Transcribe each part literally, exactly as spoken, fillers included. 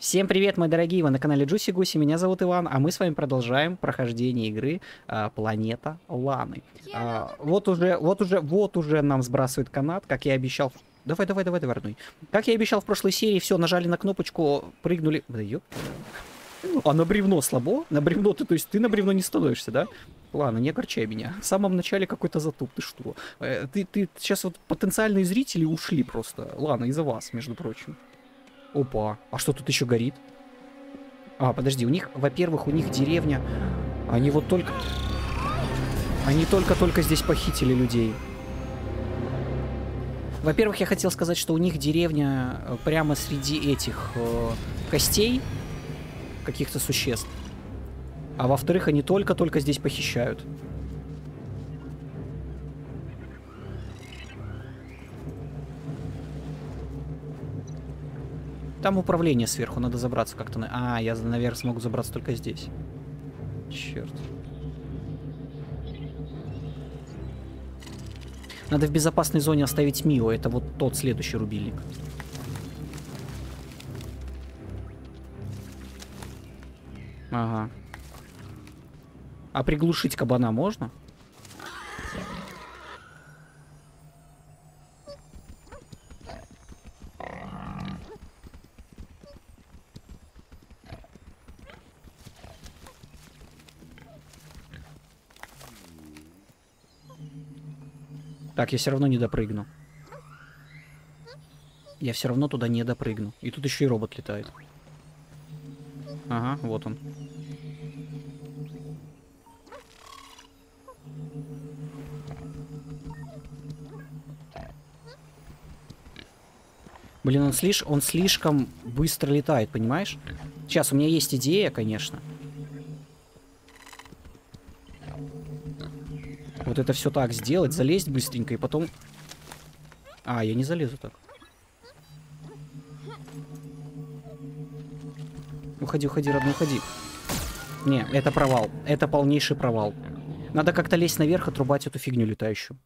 Всем привет, мои дорогие, вы на канале Джуси Гуси, меня зовут Иван, а мы с вами продолжаем прохождение игры а, Планета Ланы. А, вот уже, вот уже, вот уже нам сбрасывает канат, как я обещал. Давай, давай, давай, давай, вернуй. Как я обещал в прошлой серии, все, нажали на кнопочку, прыгнули. Да ёп. А на бревно слабо? На бревно ты, то есть ты на бревно не становишься, да? Ладно, не огорчай меня. В самом начале какой-то затуп, ты что? Э, ты, ты сейчас вот потенциальные зрители ушли просто. Ладно, из-за вас, между прочим. Опа, а что тут еще горит? А, подожди, у них, во-первых, у них деревня. Они вот только... Они только-только здесь похитили людей. Во-первых, я хотел сказать, что у них деревня прямо среди этих э, костей каких-то существ. А во-вторых, они только-только здесь похищают. Там управление сверху, надо забраться как-то на... А, я наверх смогу забраться только здесь. Черт. Надо в безопасной зоне оставить Мио. Это вот тот следующий рубильник. Ага. А приглушить кабана можно? Так, я все равно не допрыгну. Я все равно туда не допрыгну. И тут еще и робот летает. Ага, вот он. Блин, он, слиш... он слишком быстро летает, понимаешь? Сейчас, у меня есть идея, конечно. Вот это все так сделать, залезть быстренько и потом... А, я не залезу так. Уходи, уходи, родной, уходи. Не, это провал. Это полнейший провал. Надо как-то лезть наверх, отрубать эту фигню летающую.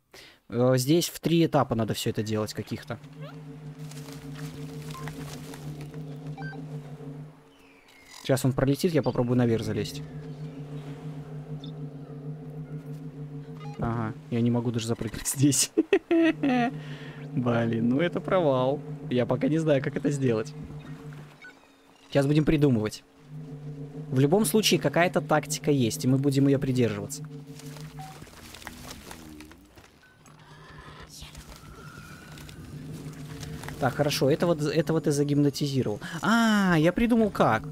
Здесь в три этапа надо все это делать каких-то. Сейчас он пролетит, я попробую наверх залезть. Ага, я не могу даже запрыгнуть здесь. Блин, ну это провал. Я пока не знаю, как это сделать. Сейчас будем придумывать. В любом случае, какая-то тактика есть, и мы будем ее придерживаться. Так, хорошо, этого, этого ты загипнотизировал. А, я придумал как.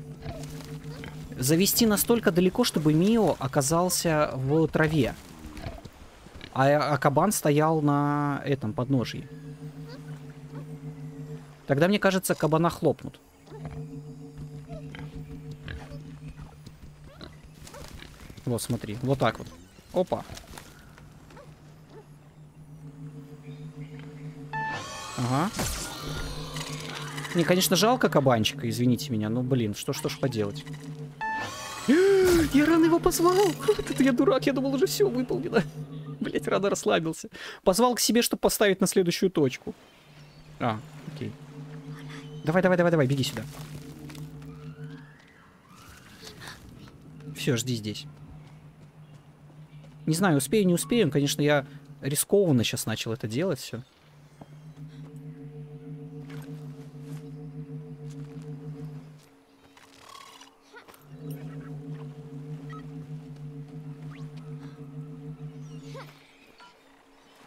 Завести настолько далеко, чтобы Мио оказался в траве. А, а кабан стоял на этом подножии. Тогда, мне кажется, кабана хлопнут. Вот, смотри. Вот так вот. Опа. Ага. Мне, конечно, жалко кабанчика, извините меня. Но, блин, что, что ж поделать. Я рано его позвал. Это я дурак, я думал, уже все выполнено. Блять, рано расслабился. Позвал к себе, чтобы поставить на следующую точку. А, окей. Давай, давай, давай, давай, беги сюда. Все, жди здесь. Не знаю, успею, не успею. Конечно, я рискованно сейчас начал это делать все.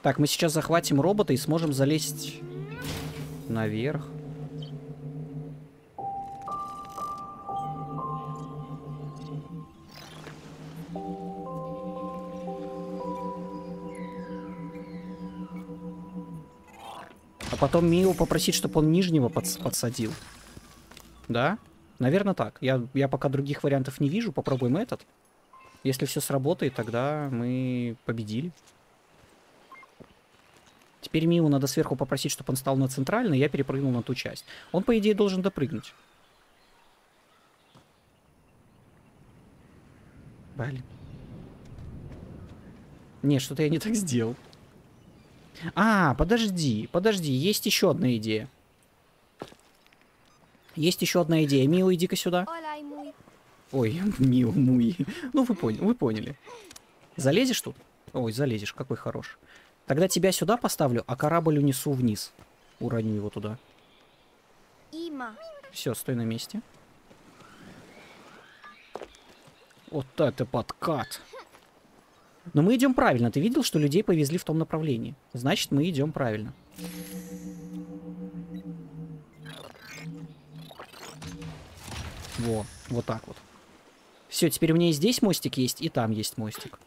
Так, мы сейчас захватим робота и сможем залезть наверх. А потом Мио попросить, чтобы он нижнего подс- подсадил. Да? Наверное, так. Я, я пока других вариантов не вижу. Попробуем этот. Если все сработает, тогда мы победили. Теперь Мио надо сверху попросить, чтобы он стал на центральный, я перепрыгнул на ту часть. Он, по идее, должен допрыгнуть. Блин. Не, что-то я не так сделал. А, подожди, подожди, есть еще одна идея. Есть еще одна идея. Мио, иди-ка сюда. Ой, Мио, муи. Ну, вы поняли, вы поняли. Залезешь тут? Ой, залезешь, какой хорош. Тогда тебя сюда поставлю, а корабль унесу вниз. Уроню его туда. Все, стой на месте. Вот это подкат. Но мы идем правильно. Ты видел, что людей повезли в том направлении? Значит, мы идем правильно. Во, вот так вот. Все, теперь у меня и здесь мостик есть, и там есть мостик.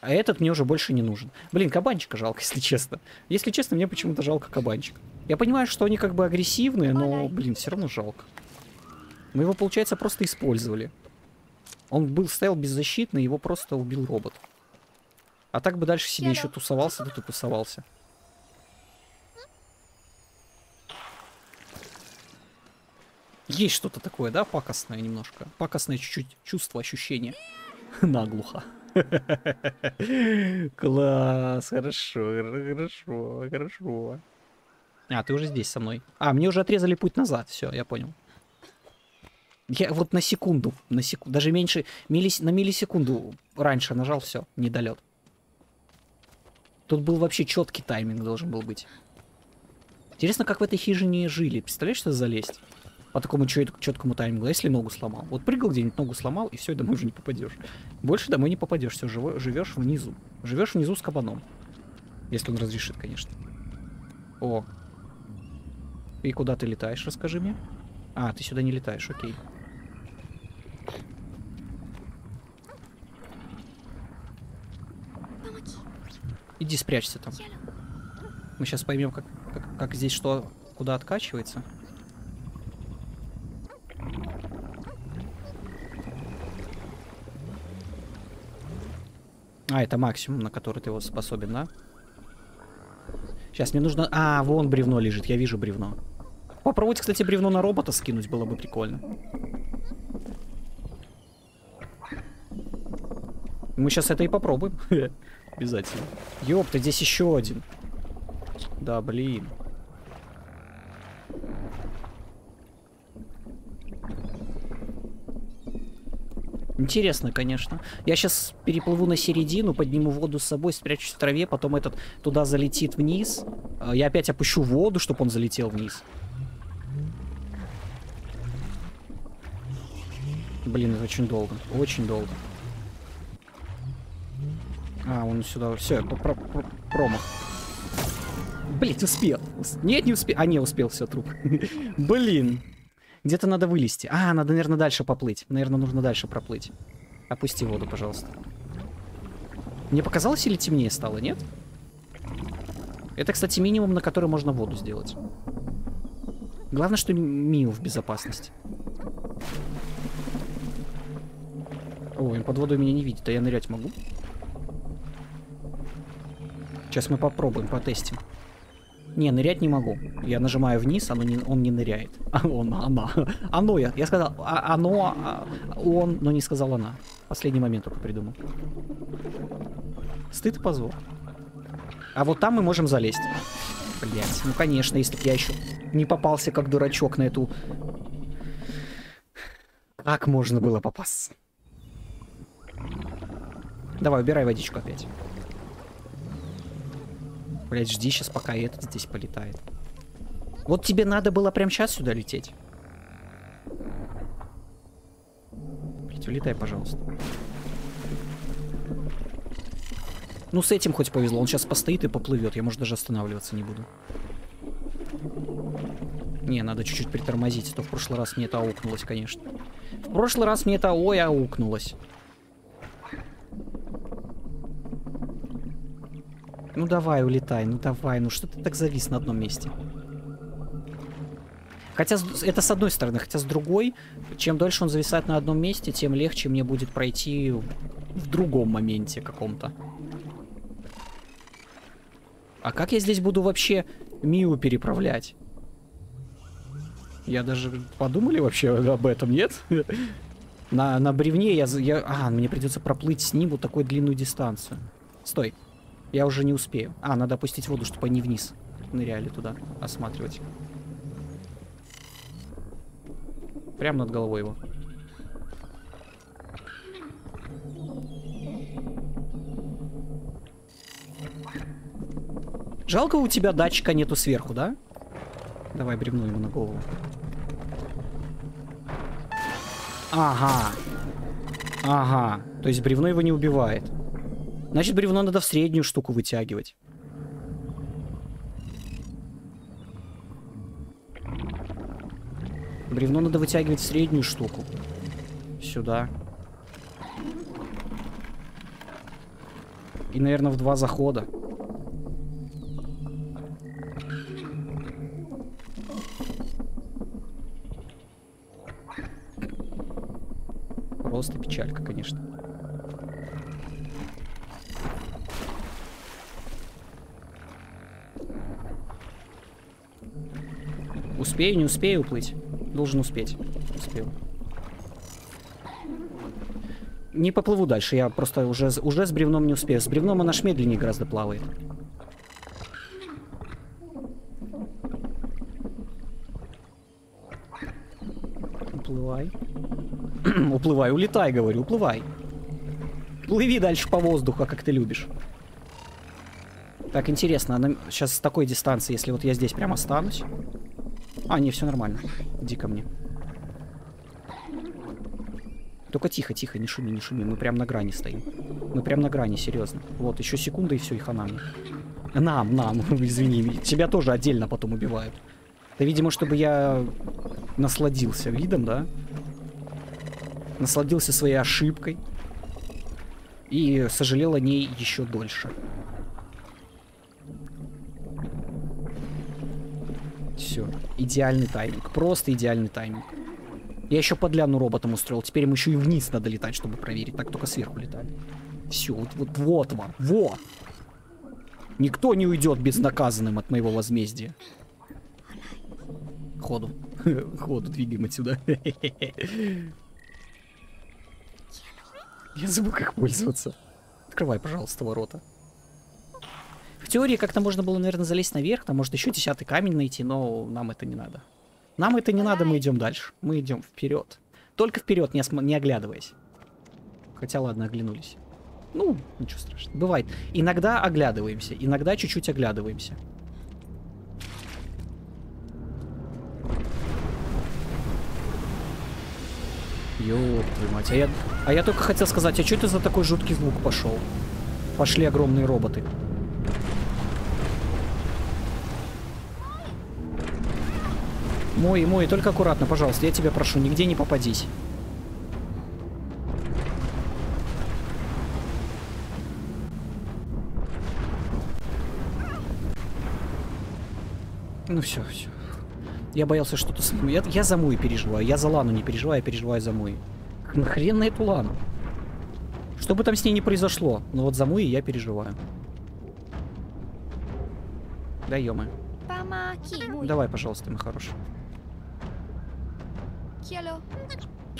А этот мне уже больше не нужен. Блин, кабанчика жалко, если честно. Если честно, мне почему-то жалко кабанчика. Я понимаю, что они как бы агрессивные, но, блин, все равно жалко. Мы его, получается, просто использовали. Он был, стоял беззащитный, его просто убил робот. А так бы дальше себе еще тусовался, тут и тусовался. Есть что-то такое, да, пакостное немножко. Пакостное чуть-чуть чувство, ощущение. Наглухо. Класс, хорошо, хорошо, хорошо. А, ты уже здесь со мной. А, мне уже отрезали путь назад, все, я понял. Я вот на секунду, на секунду, даже меньше, миллис, на миллисекунду раньше нажал, все, недолет. Тут был вообще четкий тайминг должен был быть. Интересно, как в этой хижине жили. Представляешь, что залезть по такому четкому таймингу, если ногу сломал. Вот прыгал где-нибудь, ногу сломал, и все, домой уже не попадешь. Больше домой не попадешь, все, живешь внизу. Живешь внизу с кабаном. Если он разрешит, конечно. О. И куда ты летаешь, расскажи мне. А, ты сюда не летаешь, окей. Иди спрячься там. Мы сейчас поймем, как, как, как здесь что, куда откачивается. А, это максимум, на который ты его способен, да? Сейчас мне нужно... А, вон бревно лежит, я вижу бревно. Попробовать, кстати, бревно на робота скинуть было бы прикольно. Мы сейчас это и попробуем. Обязательно. Ёпта, здесь еще один. Да, блин. Интересно, конечно. Я сейчас переплыву на середину, подниму воду с собой, спрячусь в траве, потом этот туда залетит вниз. Я опять опущу воду, чтобы он залетел вниз. Блин, это очень долго. Очень долго. А, он сюда... Все, про про промах. Блин, успел. Нет, не успел. А, не, успел, все, труп. Блин. Где-то надо вылезти. А, надо, наверное, дальше поплыть. Наверное, нужно дальше проплыть. Опусти воду, пожалуйста. Мне показалось, или темнее стало, нет? Это, кстати, минимум, на который можно воду сделать. Главное, что Мио в безопасности. Ой, он под водой меня не видит, а я нырять могу. Сейчас мы попробуем, потестим. Не, нырять не могу. Я нажимаю вниз, оно не, он не ныряет. А он, она. Оно, я, я сказал, а, оно, а, он, но не сказал она. Последний момент только придумал. Стыд и позор. А вот там мы можем залезть. Блять, ну конечно, если бы я еще не попался как дурачок на эту... Как можно было попасться? Давай, убирай водичку опять. Блять, жди сейчас, пока этот здесь полетает. Вот тебе надо было прямо сейчас сюда лететь. Блять, улетай, пожалуйста. Ну, с этим хоть повезло. Он сейчас постоит и поплывет. Я, может, даже останавливаться не буду. Не, надо чуть-чуть притормозить. А то в прошлый раз мне это аукнулось, конечно. В прошлый раз мне это, ой, аукнулось. Ну давай, улетай, ну давай, ну что ты так завис на одном месте? Хотя, это с одной стороны, хотя с другой, чем дольше он зависает на одном месте, тем легче мне будет пройти в другом моменте каком-то. А как я здесь буду вообще Миу переправлять? Я даже... Подумали вообще об этом, нет? На, на бревне я, я... А, мне придется проплыть с ним вот такую длинную дистанцию. Стой. Я уже не успею. А, надо опустить воду, чтобы они вниз ныряли туда, осматривать. Прям над головой его. Жалко, у тебя датчика нету сверху, да? Давай бревну ему на голову. Ага. Ага. То есть бревно его не убивает. Значит, бревно надо в среднюю штуку вытягивать. Бревно надо вытягивать в среднюю штуку. Сюда. И, наверное, в два захода. Просто печалька, конечно. Успею, не успею уплыть? Должен успеть. Успел. Не поплыву дальше, я просто уже, уже с бревном не успею. С бревном она ж медленнее гораздо плавает. Уплывай. Уплывай, улетай, говорю, уплывай. Плыви дальше по воздуху, как ты любишь. Так, интересно, она сейчас с такой дистанции, если вот я здесь прямо останусь... А, не, все нормально. Иди ко мне. Только тихо, тихо, не шуми, не шуми. Мы прям на грани стоим. Мы прям на грани, серьезно. Вот, еще секунда и все, и хана мне. Нам, нам, извини. Тебя тоже отдельно потом убивают. Да, видимо, чтобы я насладился видом, да? Насладился своей ошибкой. И сожалел о ней еще дольше. Все. Идеальный тайминг. Просто идеальный тайминг. Я еще подляну роботом устроил. Теперь им еще и вниз надо летать, чтобы проверить. Так только сверху летали. Все. Вот, вот, вот вам. Вот. Никто не уйдет безнаказанным от моего возмездия. Ходу. Ходу двигаем отсюда. Я забыл, как пользоваться. Открывай, пожалуйста, ворота. В теории как-то можно было, наверное, залезть наверх, там может еще десятый камень найти, но нам это не надо. Нам это не надо, мы идем дальше. Мы идем вперед. Только вперед, не, осма... не оглядываясь. Хотя, ладно, оглянулись. Ну, ничего страшного. Бывает. Иногда оглядываемся, иногда чуть-чуть оглядываемся. Ёб твою мать. А я... а я только хотел сказать, а что это за такой жуткий звук пошел? Пошли огромные роботы. Мой, мой, только аккуратно, пожалуйста, я тебя прошу, нигде не попадись. Ну все, все. Я боялся что-то... Я, я за Муи переживаю, я за Лану не переживаю, я переживаю за Муи. Нахрен на эту Лану? Что бы там с ней не произошло, но вот за Муи я переживаю. Да ё-моё. Давай, пожалуйста, мой хороший.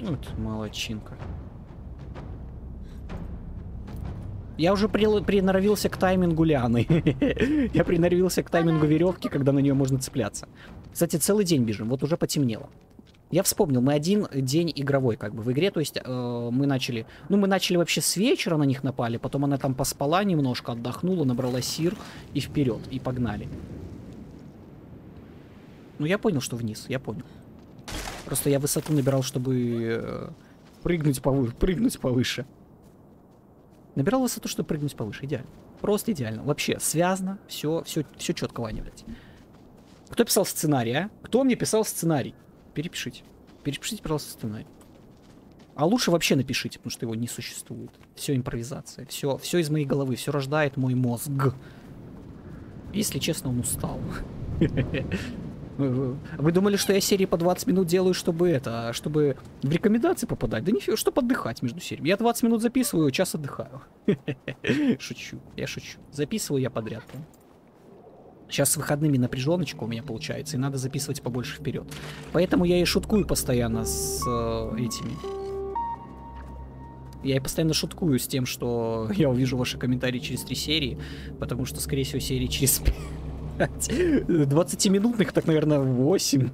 Вот, молодчинка. Я уже при, приноровился к таймингу Лианы. Я приноровился к таймингу веревки, когда на нее можно цепляться. Кстати, целый день бежим, вот уже потемнело. Я вспомнил, мы один день игровой как бы в игре, то есть э, мы начали... Ну, мы начали вообще с вечера, на них напали, потом она там поспала немножко, отдохнула, набрала сил и вперед, и погнали. Ну, я понял, что вниз, я понял. Просто я высоту набирал, чтобы прыгнуть повыше, прыгнуть повыше. Набирал высоту, чтобы прыгнуть повыше, идеально. Просто идеально. Вообще, связано, все, все, все четко, Ваня, блядь. Кто писал сценарий, а? Кто мне писал сценарий? Перепишите. Перепишите, пожалуйста, сценарий. А лучше вообще напишите, потому что его не существует. Все импровизация, все, все из моей головы, все рождает мой мозг. Если честно, он устал. Вы думали, что я серии по двадцать минут делаю, чтобы это, чтобы в рекомендации попадать? Да нифига, чтобы отдыхать между сериями. Я двадцать минут записываю, час отдыхаю. Шучу, я шучу. Записываю я подряд. Сейчас с выходными напряженочка у меня получается, и надо записывать побольше вперед. Поэтому я и шуткую постоянно с этими. Я и постоянно шуткую с тем, что я увижу ваши комментарии через три серии, потому что, скорее всего, серии через... двадцатиминутных, так, наверное, восемь.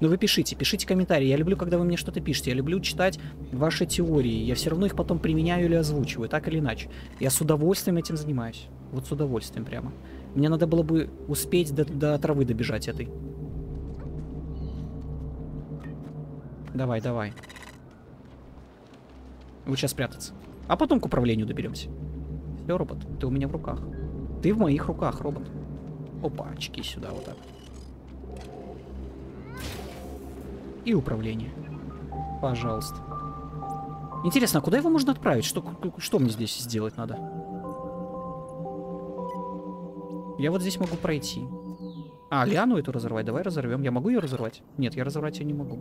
Но вы пишите, пишите комментарии. Я люблю, когда вы мне что-то пишете. Я люблю читать ваши теории. Я все равно их потом применяю или озвучиваю, так или иначе. Я с удовольствием этим занимаюсь. Вот с удовольствием прямо. Мне надо было бы успеть до, до травы добежать этой. Давай, давай. Вот сейчас прятаться. А потом к управлению доберемся. Все, робот, ты у меня в руках. Ты в моих руках, робот. Опа, очки сюда вот так. И управление. Пожалуйста. Интересно, а куда его можно отправить? Что, что мне здесь сделать надо? Я вот здесь могу пройти. А, лиану эту разорвать? Давай разорвем. Я могу ее разорвать? Нет, я разорвать ее не могу.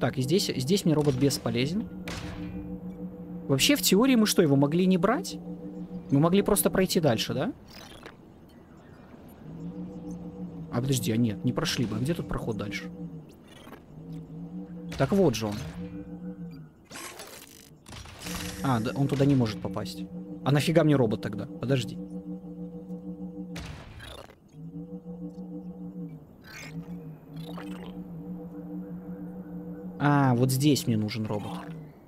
Так, и здесь, здесь мне робот бесполезен. Вообще, в теории мы что, его могли не брать? Мы могли просто пройти дальше, да? А, подожди, а нет, не прошли бы. Где тут проход дальше? Так вот же он. А, да, он туда не может попасть. А нафига мне робот тогда? Подожди. А, вот здесь мне нужен робот.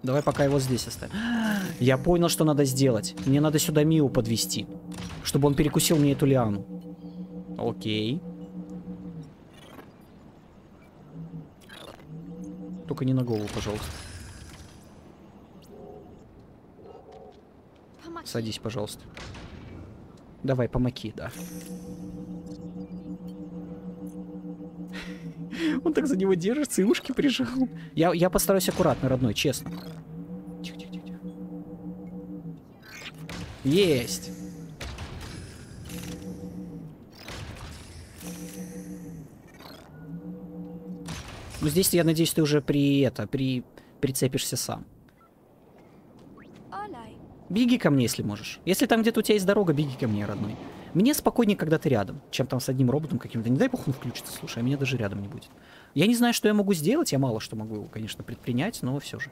Давай пока его здесь оставим. Я понял, что надо сделать. Мне надо сюда Миу подвести, чтобы он перекусил мне эту лиану. Окей. Только не на голову, пожалуйста. Садись, пожалуйста. Давай, помоги, да. Он так за него держится и ушки прижал. Я, я постараюсь аккуратно, родной, честно. Тихо, тихо, тихо. Есть. Ну здесь, я надеюсь, ты уже при это, при прицепишься сам. Беги ко мне, если можешь. Если там где-то у тебя есть дорога, беги ко мне, родной. Мне спокойнее, когда ты рядом, чем там с одним роботом каким-то. Не дай бог он включится, слушай, а меня даже рядом не будет. Я не знаю, что я могу сделать. Я мало что могу его, конечно, предпринять, но все же.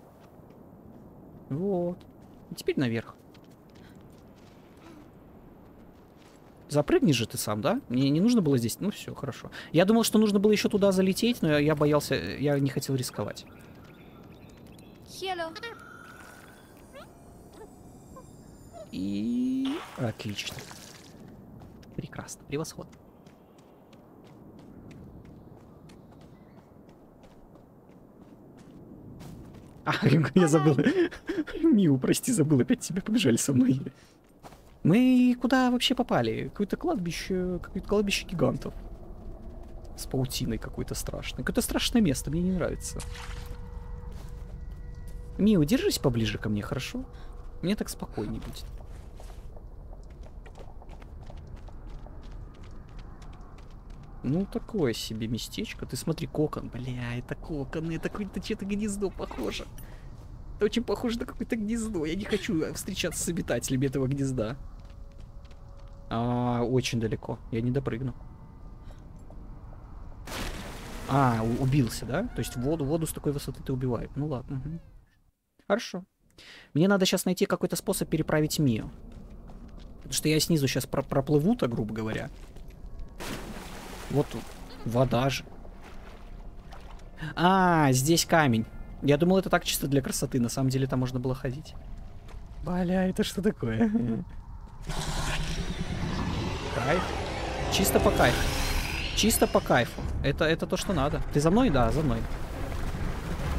Вот. И теперь наверх. Запрыгни же ты сам, да? Мне не нужно было здесь... Ну все, хорошо. Я думал, что нужно было еще туда залететь, но я, я боялся... Я не хотел рисковать. Hello. И... Отлично. Прекрасно. Превосходно. А, я забыл. Миу, прости, забыл. Опять тебя побежали со мной. Мы куда вообще попали? Какое-то кладбище... Какое-то кладбище гигантов. С паутиной какой-то страшной. Какое-то страшное место. Мне не нравится. Миу, держись поближе ко мне, хорошо? Мне так спокойнее будет. Ну, такое себе местечко. Ты смотри, кокон. Бля, это кокон. Это какое-то что-то гнездо похоже. Это очень похоже на какое-то гнездо. Я не хочу встречаться с обитателями этого гнезда. А, очень далеко. Я не допрыгну. А, убился, да? То есть воду, воду с такой высоты ты убиваешь. Ну ладно. Угу. Хорошо. Мне надо сейчас найти какой-то способ переправить Мио. Потому что я снизу сейчас про проплыву-то, грубо говоря. Вот вода же. А, здесь камень. Я думал, это так чисто для красоты. На самом деле там можно было ходить. Бля, это что такое? Кайф. Чисто по кайфу. Чисто по кайфу. Это, это то, что надо. Ты за мной? Да, за мной.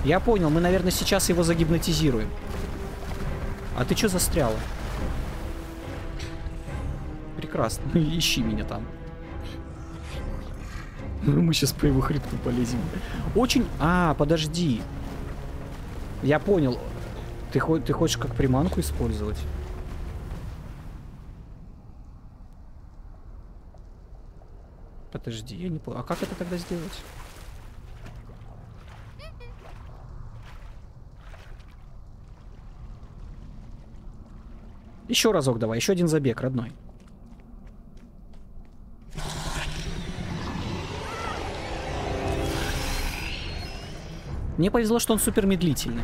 Я понял. Мы, наверное, сейчас его загипнотизируем. А ты что застряла? Прекрасно. Ищи меня там. Мы сейчас по его хребту полезем. Очень... А, подожди. Я понял. Ты, хо... Ты хочешь как приманку использовать? Подожди, я не понял. А как это тогда сделать? Еще разок давай. Еще один забег, родной. Мне повезло, что он супер медлительный.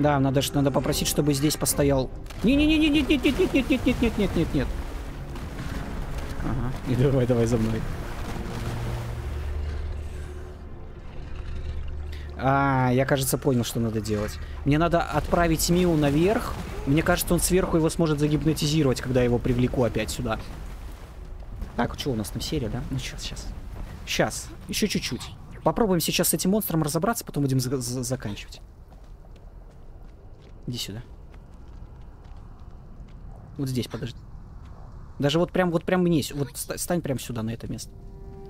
Да, надо, надо попросить, чтобы здесь постоял. Не-не-не-не-не-не-не-не-не-не-не-не-не-не. Ага, и давай, давай за мной. А, я, кажется, понял, что надо делать. Мне надо отправить Миу наверх. Мне кажется, он сверху его сможет загипнотизировать, когда я его привлеку опять сюда. Так, что у нас там серия, да? Ну, сейчас, сейчас. Сейчас, еще чуть-чуть. Попробуем сейчас с этим монстром разобраться, потом будем за за заканчивать. Иди сюда. Вот здесь, подожди. Даже вот прям, вот прям вниз. Вот стань прям сюда, на это место.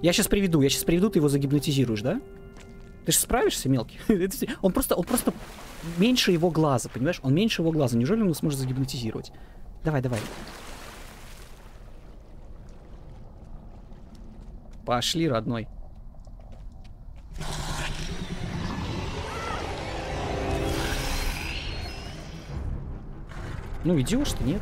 Я сейчас приведу, я сейчас приведу, ты его загипнотизируешь, да? Ты же справишься, мелкий? Он просто, он просто меньше его глаза, понимаешь? Он меньше его глаза. Неужели он его сможет загипнотизировать? Давай, давай. Пошли, родной. Ну, иди уж ты, нет.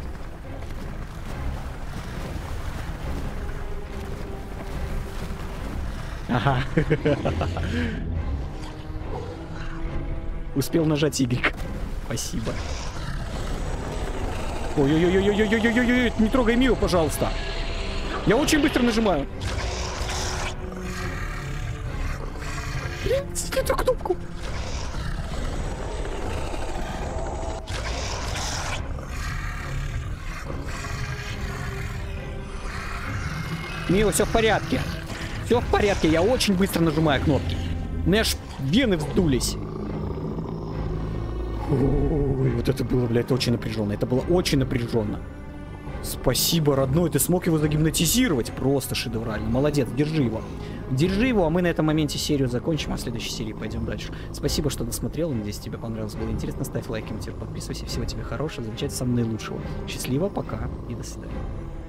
Ага. Успел нажать Y. Спасибо. Ой-ой-ой-ой-ой-ой-ой-ой-ой-ой, не трогай Мио, пожалуйста. Я очень быстро нажимаю. Блин, эту кнопку. Мио, все в порядке. Все в порядке, я очень быстро нажимаю кнопки. У меня аж вены вздулись. Ой, вот это было, блядь, очень напряженно. Это было очень напряженно. Спасибо, родной, ты смог его загипнотизировать. Просто шедеврально. Молодец, держи его. Держи его, а мы на этом моменте серию закончим, а в следующей серии пойдем дальше. Спасибо, что досмотрел. Надеюсь, тебе понравилось, было интересно. Ставь лайк, комментируй, подписывайся. Всего тебе хорошего, замечательно, самого наилучшего. Счастливо, пока и до свидания.